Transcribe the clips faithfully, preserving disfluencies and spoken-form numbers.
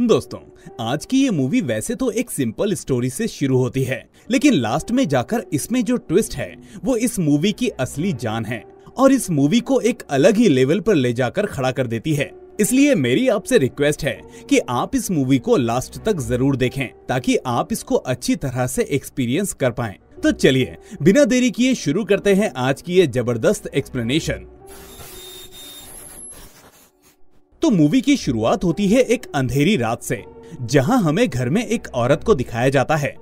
दोस्तों, आज की ये मूवी वैसे तो एक सिंपल स्टोरी से शुरू होती है, लेकिन लास्ट में जाकर इसमें जो ट्विस्ट है वो इस मूवी की असली जान है और इस मूवी को एक अलग ही लेवल पर ले जाकर खड़ा कर देती है। इसलिए मेरी आपसे रिक्वेस्ट है कि आप इस मूवी को लास्ट तक जरूर देखें ताकि आप इसको अच्छी तरह से एक्सपीरियंस कर पाएं। तो चलिए बिना देरी किए शुरू करते हैं आज की ये जबरदस्त एक्सप्लेनेशन। तो मूवी की शुरुआत होती है एक अंधेरी रात से, जहां हमें घर में एक औरत को दिखाया जाता है।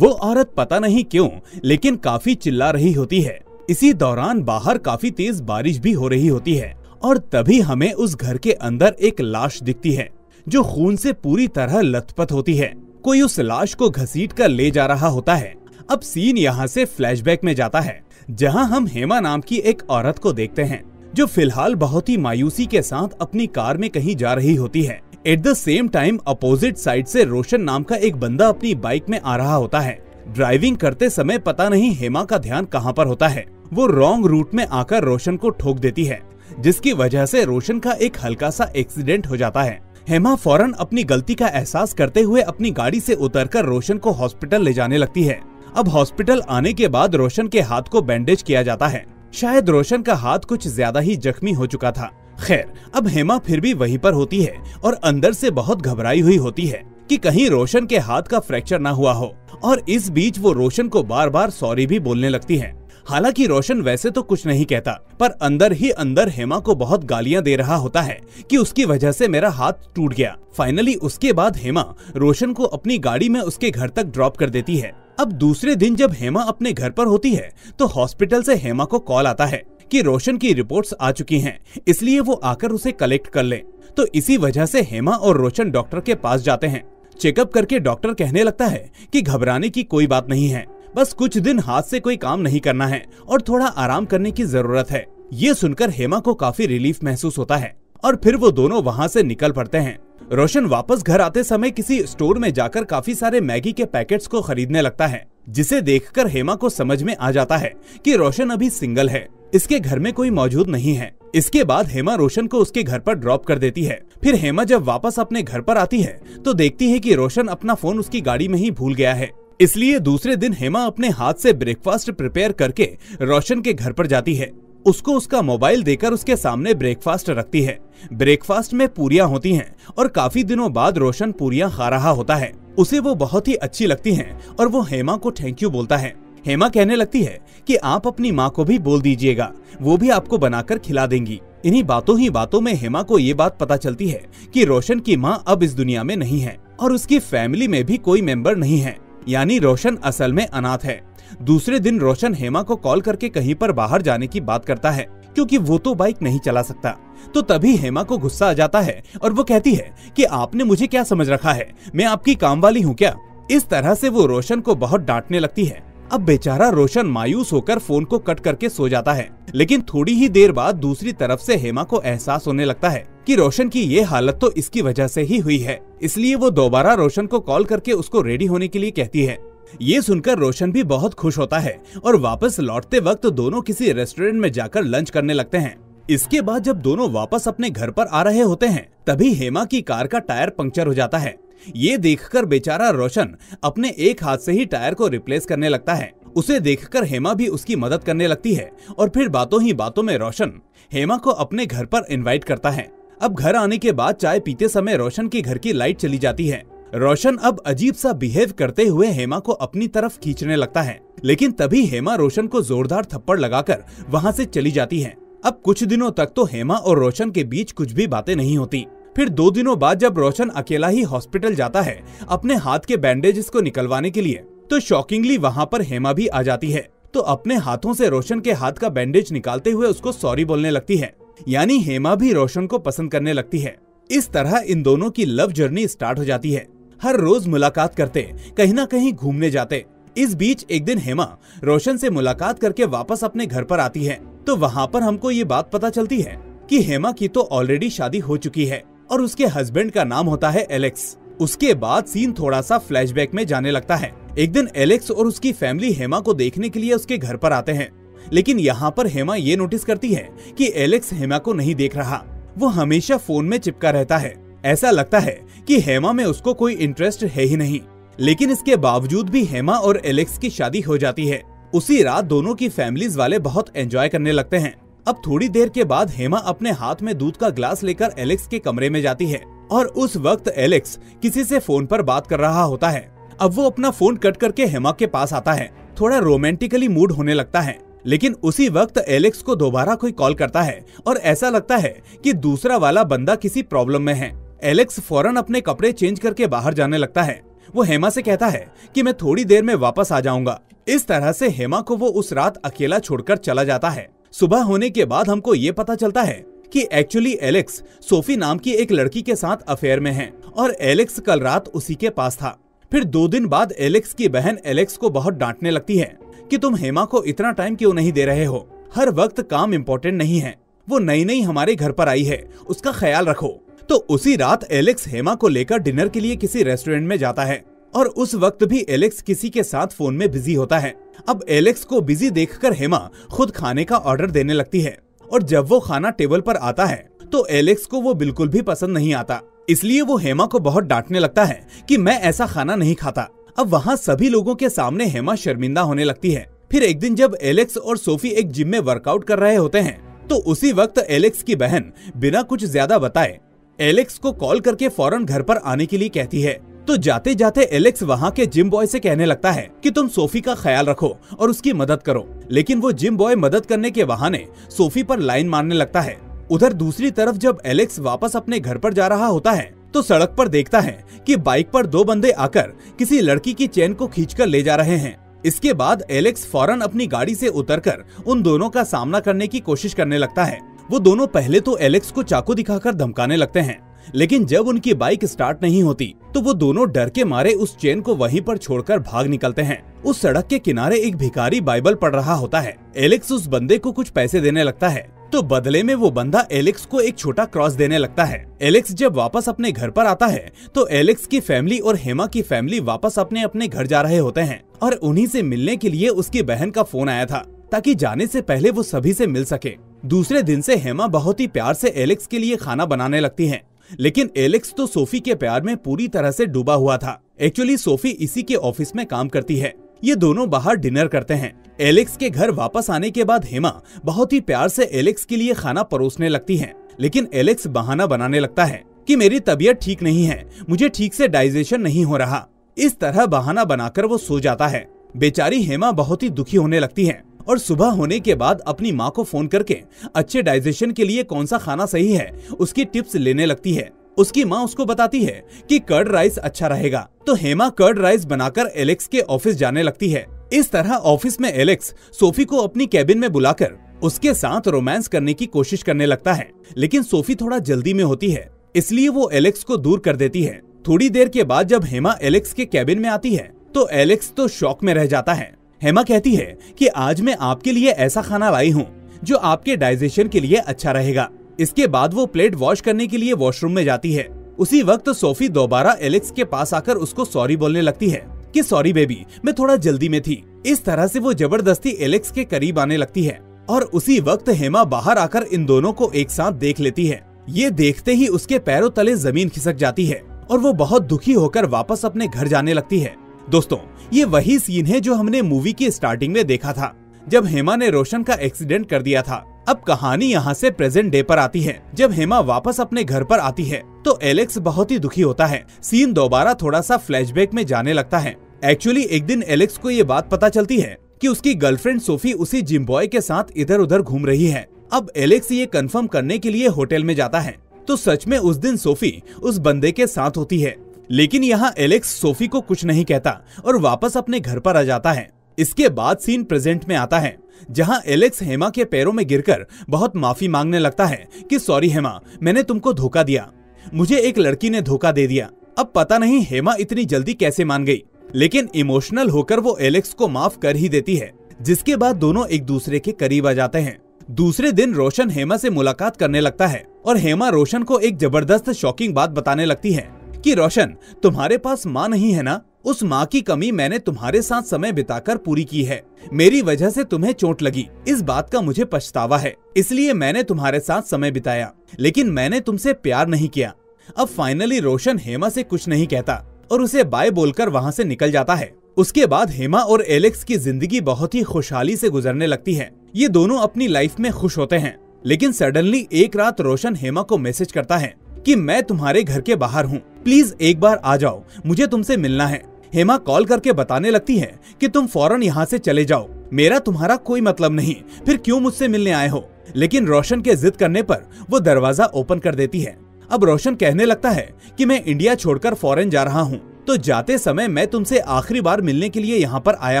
वो औरत पता नहीं क्यों लेकिन काफी चिल्ला रही होती है। इसी दौरान बाहर काफी तेज बारिश भी हो रही होती है और तभी हमें उस घर के अंदर एक लाश दिखती है जो खून से पूरी तरह लथपथ होती है। कोई उस लाश को घसीट कर ले जा रहा होता है। अब सीन यहाँ से फ्लैशबैक में जाता है, जहाँ हम हेमा नाम की एक औरत को देखते हैं जो फिलहाल बहुत ही मायूसी के साथ अपनी कार में कहीं जा रही होती है। At the same time opposite side से रोशन नाम का एक बंदा अपनी बाइक में आ रहा होता है। ड्राइविंग करते समय पता नहीं हेमा का ध्यान कहाँ पर होता है, वो रॉन्ग रूट में आकर रोशन को ठोक देती है, जिसकी वजह से रोशन का एक हल्का सा एक्सीडेंट हो जाता है। हेमा फौरन अपनी गलती का एहसास करते हुए अपनी गाड़ी से उतरकर रोशन को हॉस्पिटल ले जाने लगती है। अब हॉस्पिटल आने के बाद रोशन के हाथ को बैंडेज किया जाता है। शायद रोशन का हाथ कुछ ज्यादा ही जख्मी हो चुका था। खैर, अब हेमा फिर भी वहीं पर होती है और अंदर से बहुत घबराई हुई होती है कि कहीं रोशन के हाथ का फ्रैक्चर ना हुआ हो, और इस बीच वो रोशन को बार बार सॉरी भी बोलने लगती है। हालांकि रोशन वैसे तो कुछ नहीं कहता, पर अंदर ही अंदर हेमा को बहुत गालियां दे रहा होता है कि उसकी वजह से मेरा हाथ टूट गया। फाइनली उसके बाद हेमा रोशन को अपनी गाड़ी में उसके घर तक ड्रॉप कर देती है। अब दूसरे दिन जब हेमा अपने घर पर होती है तो हॉस्पिटल से हेमा को कॉल आता है कि रोशन की रिपोर्ट्स आ चुकी हैं, इसलिए वो आकर उसे कलेक्ट कर ले। तो इसी वजह से हेमा और रोशन डॉक्टर के पास जाते हैं। चेकअप करके डॉक्टर कहने लगता है कि घबराने की कोई बात नहीं है, बस कुछ दिन हाथ से कोई काम नहीं करना है और थोड़ा आराम करने की जरूरत है। ये सुनकर हेमा को काफी रिलीफ महसूस होता है और फिर वो दोनों वहाँ से निकल पड़ते हैं। रोशन वापस घर आते समय किसी स्टोर में जाकर काफी सारे मैगी के पैकेट्स को खरीदने लगता है, जिसे देखकर हेमा को समझ में आ जाता है कि रोशन अभी सिंगल है, इसके घर में कोई मौजूद नहीं है। इसके बाद हेमा रोशन को उसके घर पर ड्रॉप कर देती है। फिर हेमा जब वापस अपने घर पर आती है तो देखती है कि रोशन अपना फोन उसकी गाड़ी में ही भूल गया है। इसलिए दूसरे दिन हेमा अपने हाथ से ब्रेकफास्ट प्रिपेयर करके रोशन के घर पर जाती है। उसको उसका मोबाइल देकर उसके सामने ब्रेकफास्ट रखती है। ब्रेकफास्ट में पूरियां होती हैं और काफी दिनों बाद रोशन पूरियां खा रहा होता है। उसे वो बहुत ही अच्छी लगती हैं और वो हेमा को थैंक यू बोलता है। हेमा कहने लगती है कि आप अपनी माँ को भी बोल दीजिएगा, वो भी आपको बनाकर खिला देंगी। इन्हीं बातों ही बातों में हेमा को ये बात पता चलती है कि रोशन की माँ अब इस दुनिया में नहीं है और उसकी फैमिली में भी कोई मेंबर नहीं है, यानी रोशन असल में अनाथ है। दूसरे दिन रोशन हेमा को कॉल करके कहीं पर बाहर जाने की बात करता है क्योंकि वो तो बाइक नहीं चला सकता। तो तभी हेमा को गुस्सा आ जाता है और वो कहती है कि आपने मुझे क्या समझ रखा है, मैं आपकी काम वाली हूँ क्या। इस तरह से वो रोशन को बहुत डांटने लगती है। अब बेचारा रोशन मायूस होकर फोन को कट करके सो जाता है। लेकिन थोड़ी ही देर बाद दूसरी तरफ से हेमा को एहसास होने लगता है कि रोशन की ये हालत तो इसकी वजह से ही हुई है, इसलिए वो दोबारा रोशन को कॉल करके उसको रेडी होने के लिए कहती है। ये सुनकर रोशन भी बहुत खुश होता है और वापस लौटते वक्त दोनों किसी रेस्टोरेंट में जाकर लंच करने लगते हैं। इसके बाद जब दोनों वापस अपने घर पर आ रहे होते हैं तभी हेमा की कार का टायर पंक्चर हो जाता है। ये देखकर बेचारा रोशन अपने एक हाथ से ही टायर को रिप्लेस करने लगता है। उसे देखकर हेमा भी उसकी मदद करने लगती है और फिर बातों ही बातों में रोशन हेमा को अपने घर पर इनवाइट करता है। अब घर आने के बाद चाय पीते समय रोशन के घर की लाइट चली जाती है। रोशन अब अजीब सा बिहेव करते हुए हेमा को अपनी तरफ खींचने लगता है, लेकिन तभी हेमा रोशन को जोरदार थप्पड़ लगाकर वहाँ से चली जाती है। अब कुछ दिनों तक तो हेमा और रोशन के बीच कुछ भी बातें नहीं होती। फिर दो दिनों बाद जब रोशन अकेला ही हॉस्पिटल जाता है अपने हाथ के बैंडेजेस को निकलवाने के लिए, तो शॉकिंगली वहाँ पर हेमा भी आ जाती है। तो अपने हाथों से रोशन के हाथ का बैंडेज निकालते हुए उसको सॉरी बोलने लगती है, यानी हेमा भी रोशन को पसंद करने लगती है। इस तरह इन दोनों की लव जर्नी स्टार्ट हो जाती है। हर रोज मुलाकात करते, कहीं ना कहीं घूमने जाते। इस बीच एक दिन हेमा रोशन से मुलाकात करके वापस अपने घर पर आती है तो वहाँ पर हमको ये बात पता चलती है कि हेमा की तो ऑलरेडी शादी हो चुकी है और उसके हस्बैंड का नाम होता है एलेक्स। उसके बाद सीन थोड़ा सा फ्लैशबैक में जाने लगता है। एक दिन एलेक्स और उसकी फैमिली हेमा को देखने के लिए उसके घर पर आते हैं, लेकिन यहाँ पर हेमा ये नोटिस करती है कि एलेक्स हेमा को नहीं देख रहा, वो हमेशा फोन में चिपका रहता है। ऐसा लगता है कि हेमा में उसको कोई इंटरेस्ट है ही नहीं, लेकिन इसके बावजूद भी हेमा और एलेक्स की शादी हो जाती है। उसी रात दोनों की फैमिलीज वाले बहुत एंजॉय करने लगते हैं। अब थोड़ी देर के बाद हेमा अपने हाथ में दूध का ग्लास लेकर एलेक्स के कमरे में जाती है और उस वक्त एलेक्स किसी से फोन पर बात कर रहा होता है। अब वो अपना फोन कट करके हेमा के पास आता है। थोड़ा रोमांटिकली मूड होने लगता है, लेकिन उसी वक्त एलेक्स को दोबारा कोई कॉल करता है और ऐसा लगता है कि दूसरा वाला बंदा किसी प्रॉब्लम में है। एलेक्स फौरन अपने कपड़े चेंज करके बाहर जाने लगता है। वो हेमा से कहता है कि मैं थोड़ी देर में वापस आ जाऊंगा। इस तरह से हेमा को वो उस रात अकेला छोड़कर चला जाता है। सुबह होने के बाद हमको ये पता चलता है कि एक्चुअली एलेक्स सोफी नाम की एक लड़की के साथ अफेयर में है और एलेक्स कल रात उसी के पास था। फिर दो दिन बाद एलेक्स की बहन एलेक्स को बहुत डांटने लगती है कि तुम हेमा को इतना टाइम क्यों नहीं दे रहे हो, हर वक्त काम इम्पोर्टेंट नहीं है, वो नई नई हमारे घर पर आई है, उसका ख्याल रखो। तो उसी रात एलेक्स हेमा को लेकर डिनर के लिए किसी रेस्टोरेंट में जाता है और उस वक्त भी एलेक्स किसी के साथ फोन में बिजी होता है। अब एलेक्स को बिजी देखकर हेमा खुद खाने का ऑर्डर देने लगती है और जब वो खाना टेबल पर आता है तो एलेक्स को वो बिल्कुल भी पसंद नहीं आता, इसलिए वो हेमा को बहुत डांटने लगता है कि मैं ऐसा खाना नहीं खाता। अब वहाँ सभी लोगों के सामने हेमा शर्मिंदा होने लगती है। फिर एक दिन जब एलेक्स और सोफी एक जिम में वर्कआउट कर रहे होते हैं तो उसी वक्त एलेक्स की बहन बिना कुछ ज्यादा बताए एलेक्स को कॉल करके फौरन घर पर आने के लिए कहती है। तो जाते जाते एलेक्स वहाँ के जिम बॉय से कहने लगता है कि तुम सोफी का ख्याल रखो और उसकी मदद करो, लेकिन वो जिम बॉय मदद करने के बहाने सोफी पर लाइन मारने लगता है। उधर दूसरी तरफ जब एलेक्स वापस अपने घर पर जा रहा होता है तो सड़क पर देखता है कि बाइक पर दो बंदे आकर किसी लड़की की चेन को खींचकर ले जा रहे हैं। इसके बाद एलेक्स फौरन अपनी गाड़ी से उतरकर उन दोनों का सामना करने की कोशिश करने लगता है। वो दोनों पहले तो एलेक्स को चाकू दिखाकर धमकाने लगते हैं, लेकिन जब उनकी बाइक स्टार्ट नहीं होती तो वो दोनों डर के मारे उस चेन को वहीं पर छोड़कर भाग निकलते हैं। उस सड़क के किनारे एक भिखारी बाइबल पढ़ रहा होता है। एलेक्स उस बंदे को कुछ पैसे देने लगता है तो बदले में वो बंदा एलेक्स को एक छोटा क्रॉस देने लगता है। एलेक्स जब वापस अपने घर पर आता है तो एलेक्स की फैमिली और हेमा की फैमिली वापस अपने अपने घर जा रहे होते हैं और उन्हीं से मिलने के लिए उसकी बहन का फोन आया था ताकि जाने से पहले वो सभी से मिल सके। दूसरे दिन से हेमा बहुत ही प्यार से एलेक्स के लिए खाना बनाने लगती है, लेकिन एलेक्स तो सोफी के प्यार में पूरी तरह से डूबा हुआ था। एक्चुअली सोफी इसी के ऑफिस में काम करती है। ये दोनों बाहर डिनर करते हैं। एलेक्स के घर वापस आने के बाद हेमा बहुत ही प्यार से एलेक्स के लिए खाना परोसने लगती है, लेकिन एलेक्स बहाना बनाने लगता है कि मेरी तबीयत ठीक नहीं है, मुझे ठीक से डाइजेशन नहीं हो रहा। इस तरह बहाना बनाकर वो सो जाता है। बेचारी हेमा बहुत ही दुखी होने लगती है और सुबह होने के बाद अपनी माँ को फोन करके अच्छे डाइजेशन के लिए कौन सा खाना सही है उसकी टिप्स लेने लगती है। उसकी माँ उसको बताती है कि कर्ड राइस अच्छा रहेगा, तो हेमा कर्ड राइस बनाकर एलेक्स के ऑफिस जाने लगती है। इस तरह ऑफिस में एलेक्स सोफी को अपनी कैबिन में बुलाकर उसके साथ रोमांस करने की कोशिश करने लगता है, लेकिन सोफी थोड़ा जल्दी में होती है, इसलिए वो एलेक्स को दूर कर देती है। थोड़ी देर के बाद जब हेमा एलेक्स के कैबिन में आती है तो एलेक्स तो शॉक में रह जाता है। हेमा कहती है कि आज मैं आपके लिए ऐसा खाना लाई हूँ जो आपके डाइजेशन के लिए अच्छा रहेगा। इसके बाद वो प्लेट वॉश करने के लिए वॉशरूम में जाती है। उसी वक्त सोफी दोबारा एलेक्स के पास आकर उसको सॉरी बोलने लगती है कि सॉरी बेबी, मैं थोड़ा जल्दी में थी। इस तरह से वो जबरदस्ती एलेक्स के करीब आने लगती है और उसी वक्त हेमा बाहर आकर इन दोनों को एक साथ देख लेती है। ये देखते ही उसके पैरों तले जमीन खिसक जाती है और वो बहुत दुखी होकर वापस अपने घर जाने लगती है। दोस्तों, ये वही सीन है जो हमने मूवी की स्टार्टिंग में देखा था जब हेमा ने रोशन का एक्सीडेंट कर दिया था। अब कहानी यहाँ से प्रेजेंट डे पर आती है। जब हेमा वापस अपने घर पर आती है तो एलेक्स बहुत ही दुखी होता है। सीन दोबारा थोड़ा सा फ्लैशबैक में जाने लगता है। एक्चुअली एक दिन एलेक्स को ये बात पता चलती है कि उसकी गर्लफ्रेंड सोफी उसी जिम बॉय के साथ इधर उधर घूम रही है। अब एलेक्स ये कंफर्म करने के लिए होटल में जाता है तो सच में उस दिन सोफी उस बंदे के साथ होती है, लेकिन यहाँ एलेक्स सोफी को कुछ नहीं कहता और वापस अपने घर पर आ जाता है। इसके बाद सीन प्रेजेंट में आता है जहाँ एलेक्स हेमा के पैरों में गिरकर बहुत माफी मांगने लगता है कि सॉरी हेमा, मैंने तुमको धोखा दिया, मुझे एक लड़की ने धोखा दे दिया। अब पता नहीं हेमा इतनी जल्दी कैसे मान गई, लेकिन इमोशनल होकर वो एलेक्स को माफ कर ही देती है, जिसके बाद दोनों एक दूसरे के करीब आ जाते हैं। दूसरे दिन रोशन हेमा से मुलाकात करने लगता है और हेमा रोशन को एक जबरदस्त शॉकिंग बात बताने लगती है कि रोशन, तुम्हारे पास माँ नहीं है ना, उस माँ की कमी मैंने तुम्हारे साथ समय बिताकर पूरी की है। मेरी वजह से तुम्हें चोट लगी, इस बात का मुझे पछतावा है, इसलिए मैंने तुम्हारे साथ समय बिताया, लेकिन मैंने तुमसे प्यार नहीं किया। अब फाइनली रोशन हेमा से कुछ नहीं कहता और उसे बाय बोलकर वहाँ से निकल जाता है। उसके बाद हेमा और एलेक्स की जिंदगी बहुत ही खुशहाली से गुजरने लगती है। ये दोनों अपनी लाइफ में खुश होते हैं, लेकिन सडनली एक रात रोशन हेमा को मैसेज करता है कि मैं तुम्हारे घर के बाहर हूँ, प्लीज एक बार आ जाओ, मुझे तुमसे मिलना है। हेमा कॉल करके बताने लगती है कि तुम फौरन यहाँ से चले जाओ, मेरा तुम्हारा कोई मतलब नहीं, फिर क्यों मुझसे मिलने आए हो। लेकिन रोशन के जिद करने पर वो दरवाजा ओपन कर देती है। अब रोशन कहने लगता है कि मैं इंडिया छोड़कर फॉरेन जा रहा हूँ, तो जाते समय मैं तुमसे आखिरी बार मिलने के लिए यहाँ पर आया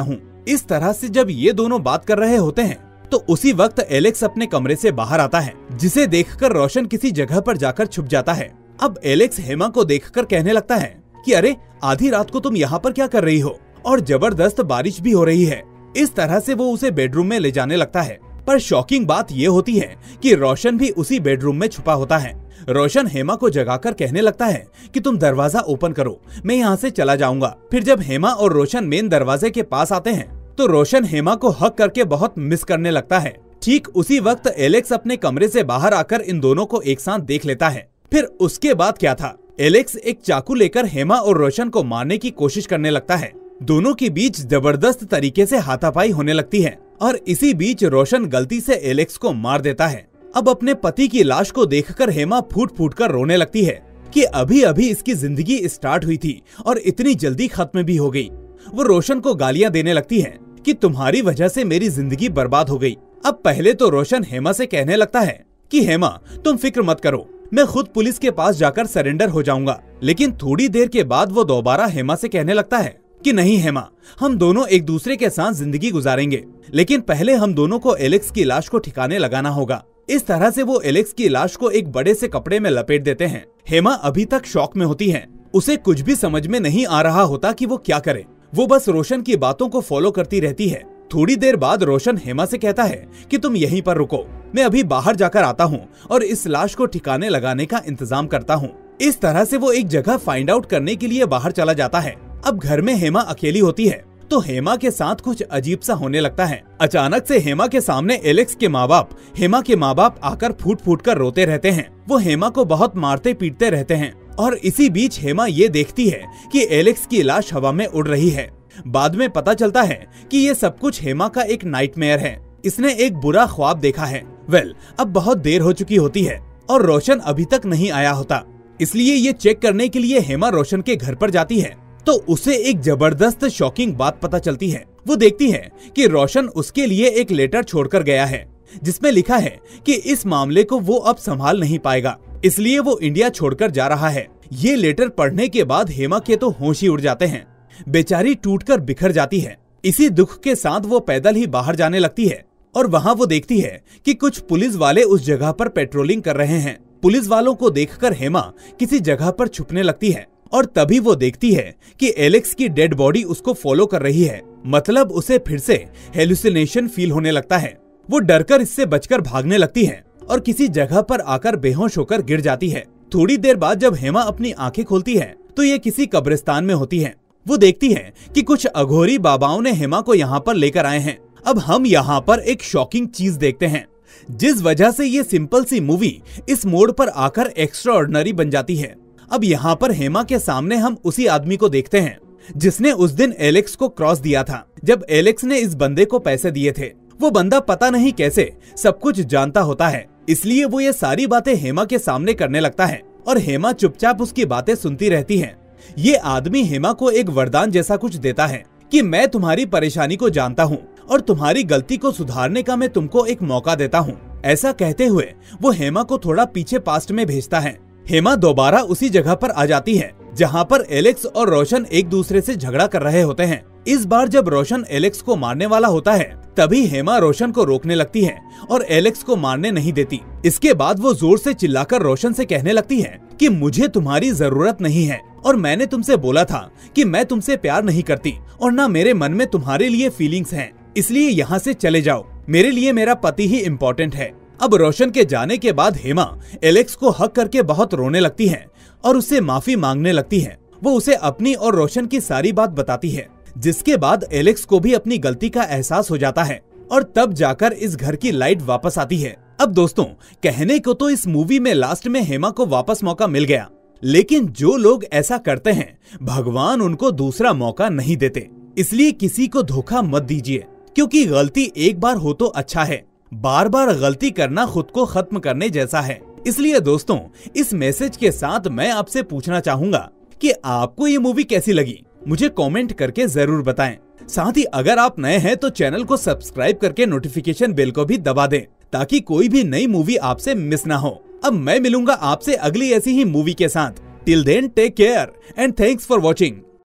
हूँ। इस तरह से जब ये दोनों बात कर रहे होते हैं तो उसी वक्त एलेक्स अपने कमरे से बाहर आता है, जिसे देखकर रोशन किसी जगह पर जाकर छुप जाता है। अब एलेक्स हेमा को देखकर कहने लगता है कि अरे आधी रात को तुम यहाँ पर क्या कर रही हो, और जबरदस्त बारिश भी हो रही है। इस तरह से वो उसे बेडरूम में ले जाने लगता है, पर शॉकिंग बात ये होती है कि रोशन भी उसी बेडरूम में छुपा होता है। रोशन हेमा को जगाकर कहने लगता है कि तुम दरवाजा ओपन करो, मैं यहाँ से चला जाऊंगा। फिर जब हेमा और रोशन मेन दरवाजे के पास आते हैं तो रोशन हेमा को हक करके बहुत मिस करने लगता है। ठीक उसी वक्त एलेक्स अपने कमरे से बाहर आकर इन दोनों को एक साथ देख लेता है। फिर उसके बाद क्या था, एलेक्स एक चाकू लेकर हेमा और रोशन को मारने की कोशिश करने लगता है। दोनों के बीच जबरदस्त तरीके से हाथापाई होने लगती है और इसी बीच रोशन गलती से एलेक्स को मार देता है। अब अपने पति की लाश को देखकर हेमा फूट फूट कर रोने लगती है कि अभी अभी इसकी जिंदगी स्टार्ट हुई थी और इतनी जल्दी खत्म भी हो गई। वो रोशन को गालियां देने लगती है कि तुम्हारी वजह से मेरी जिंदगी बर्बाद हो गई। अब पहले तो रोशन हेमा से कहने लगता है कि हेमा तुम फिक्र मत करो, मैं खुद पुलिस के पास जाकर सरेंडर हो जाऊंगा। लेकिन थोड़ी देर के बाद वो दोबारा हेमा से कहने लगता है कि नहीं हेमा, हम दोनों एक दूसरे के साथ जिंदगी गुजारेंगे, लेकिन पहले हम दोनों को एलेक्स की लाश को ठिकाने लगाना होगा। इस तरह से वो एलेक्स की लाश को एक बड़े से कपड़े में लपेट देते हैं। हेमा अभी तक शॉक में होती है, उसे कुछ भी समझ में नहीं आ रहा होता कि वो क्या करे। वो बस रोशन की बातों को फॉलो करती रहती है। थोड़ी देर बाद रोशन हेमा से कहता है कि तुम यहीं पर रुको, मैं अभी बाहर जाकर आता हूँ और इस लाश को ठिकाने लगाने का इंतजाम करता हूँ। इस तरह से वो एक जगह फाइंड आउट करने के लिए बाहर चला जाता है। अब घर में हेमा अकेली होती है तो हेमा के साथ कुछ अजीब सा होने लगता है। अचानक से हेमा के सामने एलेक्स के माँ बाप हेमा के माँ बाप आकर फूट फूट कर रोते रहते हैं। वो हेमा को बहुत मारते पीटते रहते हैं और इसी बीच हेमा ये देखती है कि एलेक्स की लाश हवा में उड़ रही है। बाद में पता चलता है कि ये सब कुछ हेमा का एक नाइटमेयर है, इसने एक बुरा ख्वाब देखा है। वेल, अब बहुत देर हो चुकी होती है और रोशन अभी तक नहीं आया होता, इसलिए ये चेक करने के लिए हेमा रोशन के घर पर जाती है तो उसे एक जबरदस्त शॉकिंग बात पता चलती है। वो देखती है कि रोशन उसके लिए एक लेटर छोड़कर गया है, जिसमें लिखा है कि इस मामले को वो अब संभाल नहीं पाएगा, इसलिए वो इंडिया छोड़कर जा रहा है। ये लेटर पढ़ने के बाद हेमा के तो होश ही उड़ जाते हैं, बेचारी टूटकर बिखर जाती है। इसी दुख के साथ वो पैदल ही बाहर जाने लगती है और वहाँ वो देखती है कि कुछ पुलिस वाले उस जगह पर पेट्रोलिंग कर रहे हैं। पुलिस वालों को देखकर हेमा किसी जगह पर छुपने लगती है और तभी वो देखती है कि एलेक्स की डेड बॉडी उसको फॉलो कर रही है। मतलब उसे फिर से हेलुसिनेशन फील होने लगता है। वो डरकर इससे बचकर भागने लगती है और किसी जगह पर आकर बेहोश होकर गिर जाती है। थोड़ी देर बाद जब हेमा अपनी आंखें खोलती है तो ये किसी कब्रिस्तान में होती है। वो देखती है कि कुछ अघोरी बाबाओं ने हेमा को यहाँ पर लेकर आए हैं। अब हम यहाँ पर एक शॉकिंग चीज देखते हैं, जिस वजह से ये सिंपल सी मूवी इस मोड पर आकर एक्स्ट्राऑर्डिनरी बन जाती है। अब यहाँ पर हेमा के सामने हम उसी आदमी को देखते हैं जिसने उस दिन एलेक्स को क्रॉस दिया था, जब एलेक्स ने इस बंदे को पैसे दिए थे। वो बंदा पता नहीं कैसे सब कुछ जानता होता है, इसलिए वो ये सारी बातें हेमा के सामने करने लगता है और हेमा चुपचाप उसकी बातें सुनती रहती है। ये आदमी हेमा को एक वरदान जैसा कुछ देता है कि मैं तुम्हारी परेशानी को जानता हूँ और तुम्हारी गलती को सुधारने का मैं तुमको एक मौका देता हूँ। ऐसा कहते हुए वो हेमा को थोड़ा पीछे पास्ट में भेजता है। हेमा दोबारा उसी जगह पर आ जाती है जहाँ पर एलेक्स और रोशन एक दूसरे से झगड़ा कर रहे होते हैं। इस बार जब रोशन एलेक्स को मारने वाला होता है तभी हेमा रोशन को रोकने लगती है और एलेक्स को मारने नहीं देती। इसके बाद वो जोर से चिल्लाकर रोशन से कहने लगती है कि मुझे तुम्हारी जरूरत नहीं है और मैंने तुमसे बोला था कि मैं तुमसे प्यार नहीं करती और न मेरे मन में तुम्हारे लिए फीलिंग्स हैं, इसलिए यहाँ से चले जाओ, मेरे लिए मेरा पति ही इम्पोर्टेंट है। अब रोशन के जाने के बाद हेमा एलेक्स को हक करके बहुत रोने लगती है और उससे माफी मांगने लगती है। वो उसे अपनी और रोशन की सारी बात बताती है, जिसके बाद एलेक्स को भी अपनी गलती का एहसास हो जाता है और तब जाकर इस घर की लाइट वापस आती है। अब दोस्तों, कहने को तो इस मूवी में लास्ट में हेमा को वापस मौका मिल गया, लेकिन जो लोग ऐसा करते हैं भगवान उनको दूसरा मौका नहीं देते। इसलिए किसी को धोखा मत दीजिए, क्योंकि गलती एक बार हो तो अच्छा है, बार बार गलती करना खुद को खत्म करने जैसा है। इसलिए दोस्तों, इस मैसेज के साथ मैं आपसे पूछना चाहूंगा कि आपको ये मूवी कैसी लगी, मुझे कमेंट करके जरूर बताएं। साथ ही अगर आप नए हैं तो चैनल को सब्सक्राइब करके नोटिफिकेशन बेल को भी दबा दें, ताकि कोई भी नई मूवी आपसे मिस ना हो। अब मैं मिलूंगा आपसे अगली ऐसी ही मूवी के साथ। Till then take care and thanks for watching.